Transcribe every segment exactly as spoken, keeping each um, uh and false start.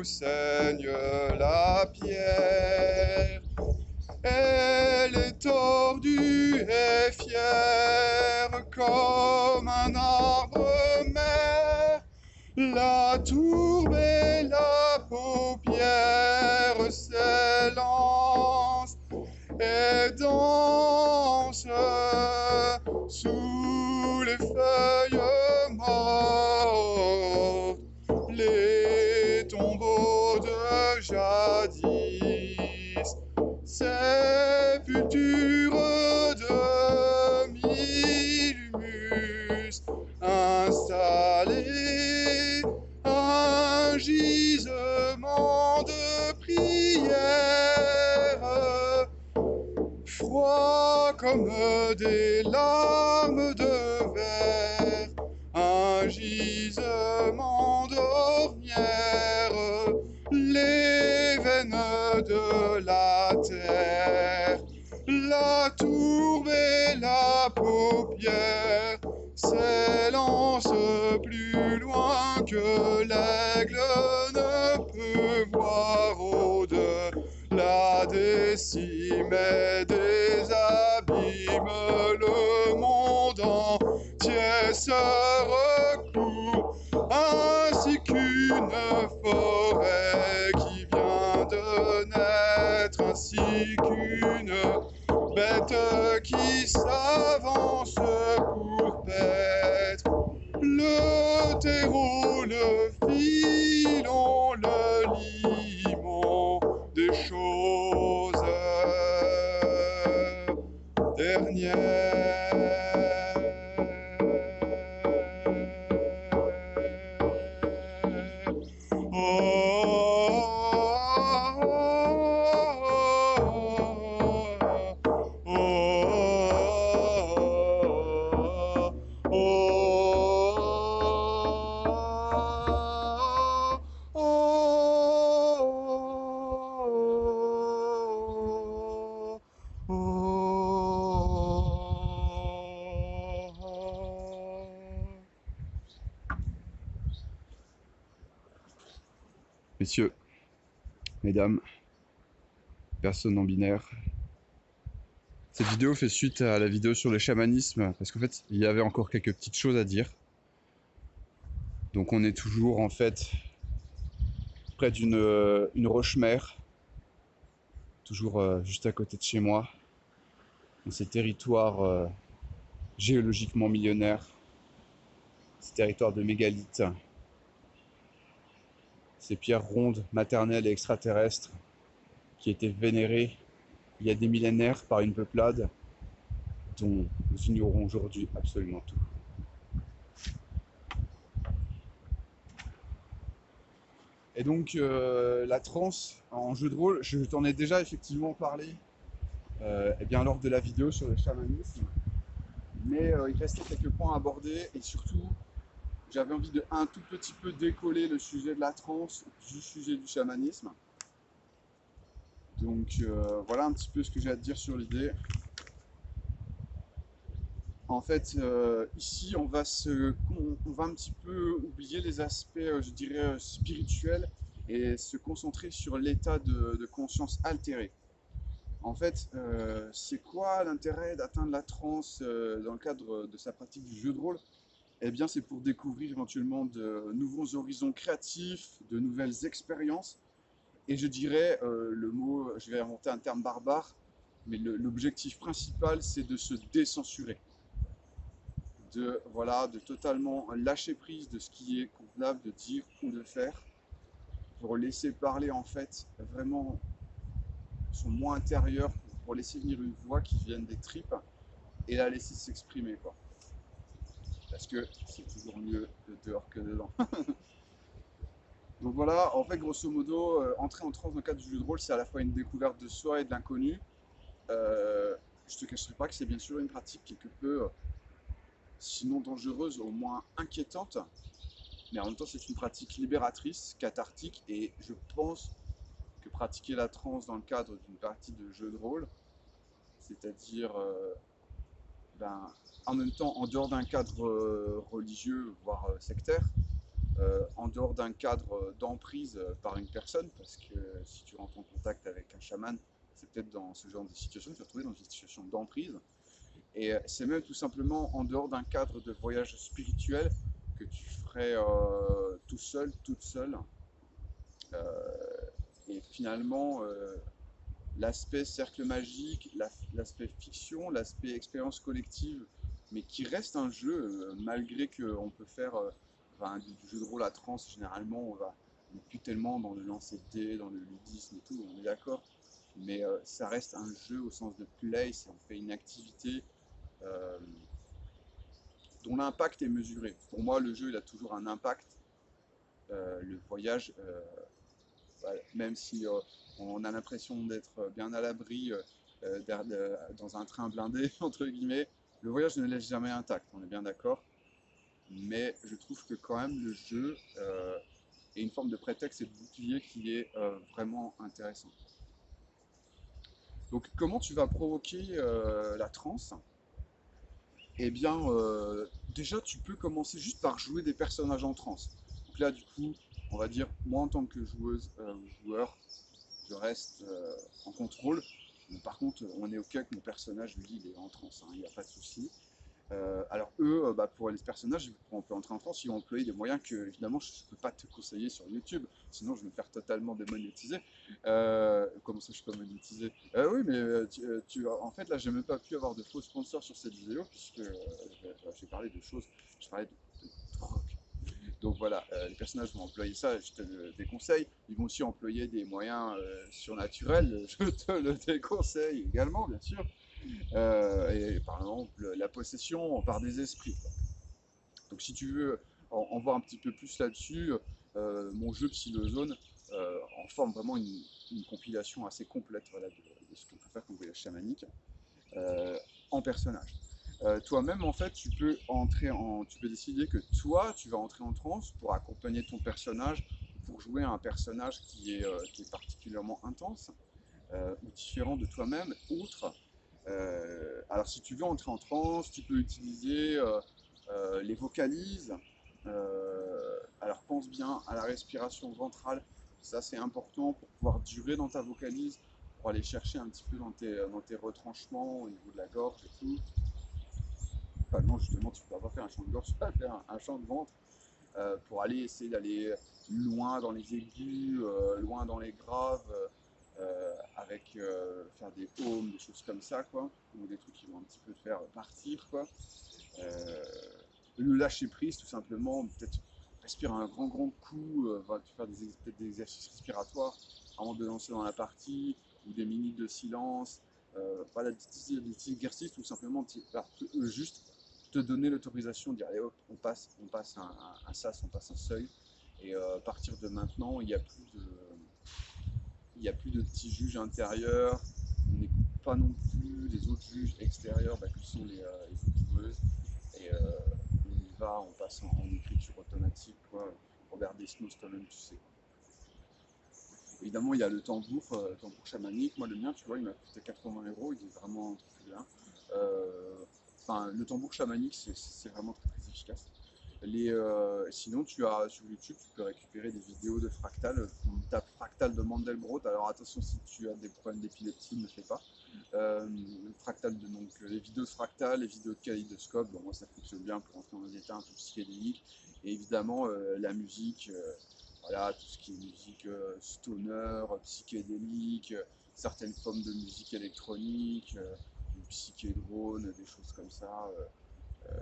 où saigne la pierre. Elle est tordue et fière comme un arbre mère. La tourbe et la paupière s'élancent et dansent sous les feuilles mortes, les tombeaux de jadis, sépultures de mille humus installés, un gisement de prière, froid comme des larmes de verre, un gisement d'ornières, les veines de la terre, la tourbe et la paupière s'élancent plus loin que l'aigle ne peut voir au-delà des cimes et des abîmes. Le monde entier se recouvre ainsi qu'une forêt qui vient de naître, ainsi qu'une bête qui s'avance pour paître. Le terreau, le filon, le limon des choses dernières. Messieurs, mesdames, personnes non binaires, cette vidéo fait suite à la vidéo sur le chamanisme, parce qu'en fait, il y avait encore quelques petites choses à dire. Donc on est toujours en fait près d'une euh, une roche-mère, toujours euh, juste à côté de chez moi, dans ces territoires euh, géologiquement millionnaires, ces territoires de mégalithes, ces pierres rondes, maternelles et extraterrestres qui étaient vénérées il y a des millénaires par une peuplade dont nous ignorons aujourd'hui absolument tout. Et donc euh, la transe en jeu de rôle, je t'en ai déjà effectivement parlé euh, et bien lors de la vidéo sur le chamanisme, mais euh, il restait quelques points à aborder et surtout j'avais envie de un tout petit peu décoller le sujet de la transe du sujet du chamanisme. Donc euh, voilà un petit peu ce que j'ai à te dire sur l'idée. En fait, euh, ici on va se, on, on va un petit peu oublier les aspects, euh, je dirais, spirituels et se concentrer sur l'état de, de conscience altérée. En fait, euh, c'est quoi l'intérêt d'atteindre la transe euh, dans le cadre de sa pratique du jeu de rôle? Eh bien, c'est pour découvrir éventuellement de nouveaux horizons créatifs, de nouvelles expériences. Et je dirais, euh, le mot, je vais inventer un terme barbare, mais l'objectif principal, c'est de se décensurer. De, voilà, de totalement lâcher prise de ce qui est convenable de dire ou de faire, pour laisser parler, en fait, vraiment son moi intérieur, pour laisser venir une voix qui vienne des tripes et la laisser s'exprimer, quoi. Parce que c'est toujours mieux de dehors que dedans. Donc voilà, en fait, grosso modo, euh, entrer en transe dans le cadre du jeu de rôle, c'est à la fois une découverte de soi et de l'inconnu. Euh, je ne te cacherai pas que c'est bien sûr une pratique quelque peu, euh, sinon dangereuse, au moins inquiétante. Mais en même temps, c'est une pratique libératrice, cathartique. Et je pense que pratiquer la transe dans le cadre d'une partie de jeu de rôle, c'est-à-dire... Euh, Ben, en même temps, en dehors d'un cadre euh, religieux, voire euh, sectaire, euh, en dehors d'un cadre d'emprise par une personne, parce que si tu rentres en contact avec un chaman, c'est peut-être dans ce genre de situation, tu vas te retrouver dans une situation d'emprise. Et c'est même tout simplement en dehors d'un cadre de voyage spirituel que tu ferais euh, tout seul, toute seule. Euh, et finalement, euh, l'aspect cercle magique, l'aspect fiction, l'aspect expérience collective, mais qui reste un jeu, malgré qu'on peut faire euh, enfin, du jeu de rôle à trans, généralement, on va on est plus tellement dans le lancer de dés, dans le ludisme et tout, on est d'accord. Mais euh, ça reste un jeu au sens de play, on fait une activité euh, dont l'impact est mesuré. Pour moi, le jeu, il a toujours un impact. Euh, le voyage, euh, bah, même si euh, on a l'impression d'être bien à l'abri euh, dans un train blindé, entre guillemets, le voyage ne laisse jamais intact, on est bien d'accord. Mais je trouve que quand même, le jeu euh, est une forme de prétexte et de bouclier qui est euh, vraiment intéressant. Donc, comment tu vas provoquer euh, la transe? Eh bien, euh, déjà, tu peux commencer juste par jouer des personnages en transe. Donc là, du coup, on va dire, moi, en tant que joueuse, euh, joueur, je reste euh, en contrôle. Mais par contre, on est OK que mon personnage, lui, il est en transe, hein, il n'y a pas de souci. Euh, alors, eux, euh, bah, pour les personnages, on peut entrer en transe, ils ont employé des moyens que, évidemment, je ne peux pas te conseiller sur YouTube, sinon je vais me faire totalement démonétiser. Euh, comment ça, je ne suis pas monétisé? euh, Oui, mais tu, tu, en fait, là, je n'ai même pas pu avoir de faux sponsors sur cette vidéo, puisque euh, j'ai parlé de choses, je parlais de, de drogue. Donc voilà, euh, les personnages vont employer ça, je te le déconseille. Ils vont aussi employer des moyens euh, surnaturels, je te le déconseille également, bien sûr. Euh, et par exemple la possession par des esprits. Donc si tu veux en, en voir un petit peu plus là-dessus, euh, mon jeu Psylozone euh, en forme vraiment une, une compilation assez complète, voilà, de, de ce qu'on peut faire comme voyage chamanique euh, en personnage. Euh, Toi-même, en fait, tu peux entrer en, tu peux décider que toi, tu vas entrer en transe pour accompagner ton personnage, pour jouer un personnage qui est, euh, qui est particulièrement intense euh, ou différent de toi-même, autre. Euh, alors si tu veux entrer en transe, tu peux utiliser euh, euh, les vocalises. Euh, alors pense bien à la respiration ventrale, ça c'est important pour pouvoir durer dans ta vocalise, pour aller chercher un petit peu dans tes, dans tes retranchements au niveau de la gorge et tout. Enfin non, justement, tu ne peux pas faire un chant de gorge, tu peux faire un, un chant de ventre euh, pour aller essayer d'aller loin dans les aigus, euh, loin dans les graves. Euh, Euh, avec euh, faire des haumes, des choses comme ça, quoi, ou des trucs qui vont un petit peu te faire partir, quoi. Euh, le lâcher prise, tout simplement, peut-être respirer un grand, grand coup, euh, faire des, peut-être des exercices respiratoires avant de lancer dans la partie, ou des minutes de silence, euh, voilà, des petits, des petits exercices, tout simplement, bah, te, juste te donner l'autorisation de dire, allez hop, on passe, on passe un, un, un sas, on passe un seuil, et euh, à partir de maintenant, il n'y a plus de... Il n'y a plus de petits juges intérieurs, on n'écoute pas non plus les autres juges extérieurs, bah, que sont les, euh, les joueuses. Et euh, on y va, on passe en, en écriture automatique, quoi. Robert Desnos, quand même, tu sais. Évidemment, il y a le tambour, euh, tambour chamanique. Moi, le mien, tu vois, il m'a coûté quatre-vingts euros, il est vraiment très bien. Enfin, euh, le tambour chamanique, c'est vraiment très, très efficace. Les, euh, sinon, tu as sur YouTube, tu peux récupérer des vidéos de fractal. On tape fractal de Mandelbrot. Alors attention, si tu as des problèmes d'épilepsie, ne le fais pas. Euh, fractal de, donc les vidéos de fractal, les vidéos de kaléidoscope. Bon, moi, ça fonctionne bien pour entrer dans des états un peu psychédéliques. Et évidemment, euh, la musique, euh, voilà, tout ce qui est musique euh, stoner, psychédélique, euh, certaines formes de musique électronique, euh, du psychédrone, des choses comme ça. Euh, euh,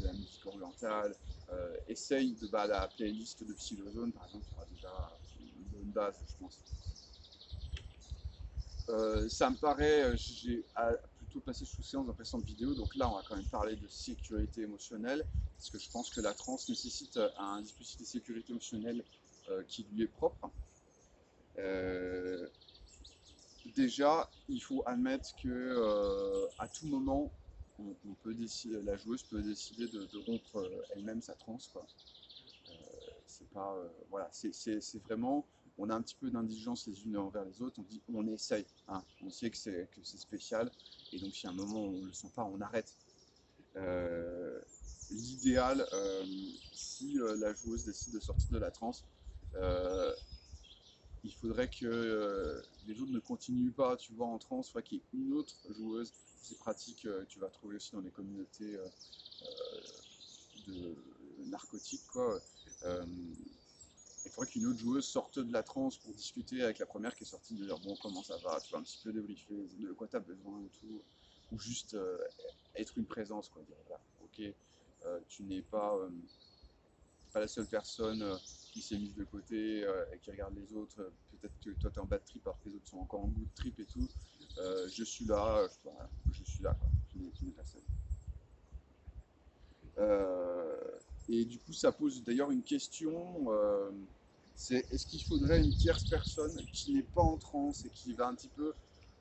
de la musique orientale, euh, essaye de bah, la playlist de Psylozone, par exemple, tu auras déjà une bonne base, je pense. Euh, ça me paraît, j'ai plutôt passé sous séance dans précédente vidéo, donc là on va quand même parler de sécurité émotionnelle, parce que je pense que la transe nécessite un dispositif de sécurité émotionnelle euh, qui lui est propre. Euh, déjà, il faut admettre que euh, à tout moment, On, on peut décider, la joueuse peut décider de, de rompre elle-même sa transe, quoi. Euh, c'est pas, euh, voilà, c'est vraiment, on a un petit peu d'indigence les unes envers les autres, on dit, on essaye, hein, on sait que c'est spécial, et donc si à un moment on ne le sent pas, on arrête. Euh, L'idéal, euh, si euh, la joueuse décide de sortir de la transe, euh, il faudrait que euh, les joueurs ne continuent pas, tu vois, en transe, soit qu'il y ait une autre joueuse. C'est pratique, euh, tu vas trouver aussi dans les communautés euh, de narcotiques, quoi. Euh, il faudrait qu'une autre joueuse sorte de la transe pour discuter avec la première qui est sortie, de dire bon, comment ça va, tu vas un petit peu débriefer, de quoi tu as besoin et tout, ou juste euh, être une présence, quoi, dire voilà, ok, euh, tu n'es pas, euh, pas la seule personne euh, qui s'est mise de côté euh, et qui regarde les autres, euh, peut-être que toi tu es en bad trip alors que les autres sont encore en good trip et tout, euh, je suis là, euh, voilà, je suis là, quoi, tu n'es pas seul. Euh, et du coup ça pose d'ailleurs une question, euh, c'est est-ce qu'il faudrait une tierce personne qui n'est pas en transe et qui va un petit peu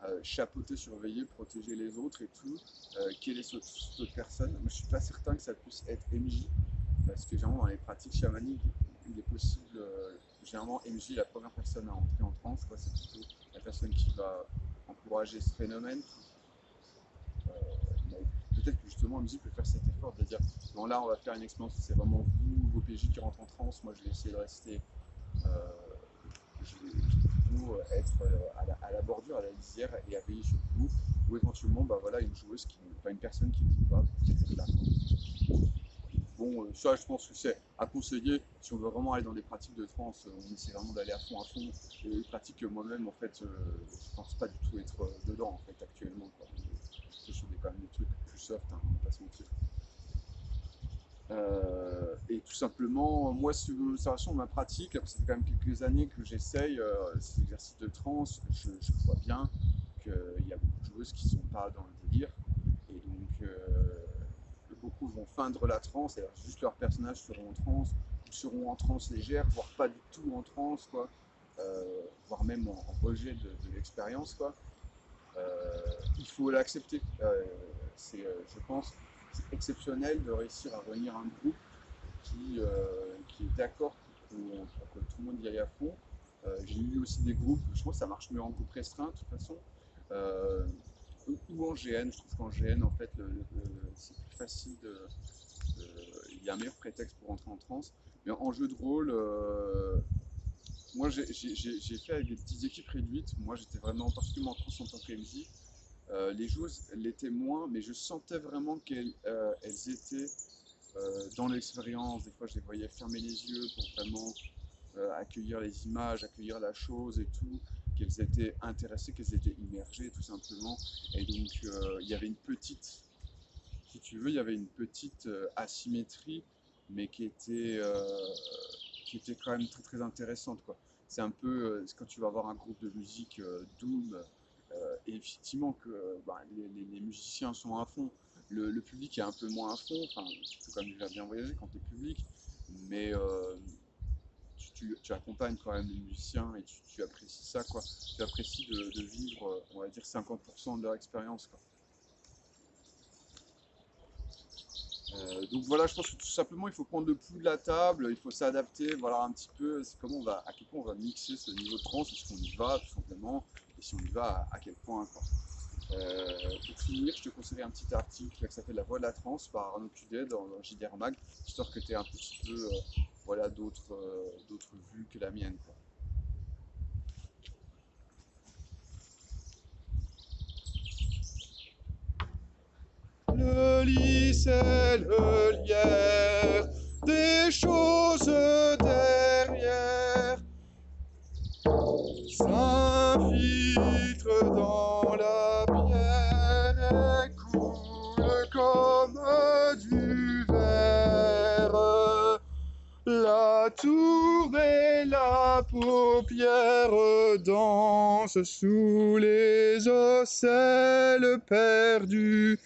Euh, chapeauter, surveiller, protéger les autres et tout, euh, quelle est cette, cette personne. Moi, je ne suis pas certain que ça puisse être M J, parce que généralement dans les pratiques chamaniques, il est possible, euh, généralement M J est la première personne à entrer en transe, c'est plutôt la personne qui va encourager ce phénomène. Euh, Peut-être que justement M J peut faire cet effort de dire, non là on va faire une expérience, c'est vraiment vous, vos P J qui rentrent en transe, moi je vais essayer de rester... Euh, je vais, être à la, à la bordure, à la lisière et à veiller sur vous, ou éventuellement bah voilà, une joueuse, qui, enfin une personne qui ne joue pas, peut-être là. Bon, ça je pense que c'est à conseiller, si on veut vraiment aller dans des pratiques de transe, on essaie vraiment d'aller à fond à fond, et les pratiques moi-même en fait, euh, je pense pas du tout être dedans en fait actuellement, quoi. Je suis quand même des trucs plus soft, hein, on va pas se mentir. Euh, et tout simplement, moi, c'est l'observation de ma pratique, ça fait quand même quelques années que j'essaye euh, ces exercices de transe, je, je vois bien qu'il y a beaucoup de joueuses qui ne sont pas dans le délire, et donc euh, beaucoup vont feindre la transe, et alors juste leurs personnages seront en transe, ou seront en transe légère, voire pas du tout en transe, quoi, euh, voire même en, en rejet de, de l'expérience, quoi. Euh, il faut l'accepter, euh, c'est, je pense, exceptionnel de réussir à réunir un groupe qui, euh, qui est d'accord pour, pour que tout le monde y aille à fond. Euh, j'ai eu aussi des groupes, je trouve que ça marche mieux en groupe restreint de toute façon, euh, ou en G N. Je trouve qu'en G N, en fait, le, le, c'est plus facile, de, de, il y a un meilleur prétexte pour entrer en transe. Mais en jeu de rôle, euh, moi j'ai fait avec des petites équipes réduites, moi j'étais vraiment particulièrement en transe en tant que M J. Euh, les joueuses l'étaient moins, mais je sentais vraiment qu'elles euh, elles étaient euh, dans l'expérience. Des fois, je les voyais fermer les yeux pour vraiment euh, accueillir les images, accueillir la chose et tout, qu'elles étaient intéressées, qu'elles étaient immergées tout simplement. Et donc, euh, il y avait une petite, si tu veux, il y avait une petite euh, asymétrie, mais qui était, euh, qui était quand même très, très intéressante, quoi. C'est un peu euh, quand tu vas avoir un groupe de musique euh, Doom, Euh, et effectivement que bah, les, les, les musiciens sont à fond, le, le public est un peu moins à fond, enfin, tu peux quand même déjà bien voyager quand tu es public, mais euh, tu, tu, tu accompagnes quand même les musiciens et tu, tu apprécies ça, quoi. Tu apprécies de, de vivre, on va dire, cinquante pour cent de leur expérience, quoi. Euh, donc voilà, je pense que tout simplement il faut prendre le pouls de la table, il faut s'adapter, voilà un petit peu comment on va, à quel point on va mixer ce niveau de transe, est-ce qu'on y va tout simplement, et si on y va, à, à quel point, quoi. Euh, pour finir, je te conseille un petit article qui s'appelle La Voix de la Transe par Arnaud Cudet dans le J D R Mag, histoire que tu aies un petit peu euh, voilà, d'autres euh, d'autres vues que la mienne, quoi. Le lys et le lierre, des choses derrière, s'infiltre dans la bière et coule comme du verre. La tourbe et la paupière dansent sous les ocelles perdues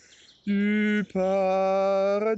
du paradis.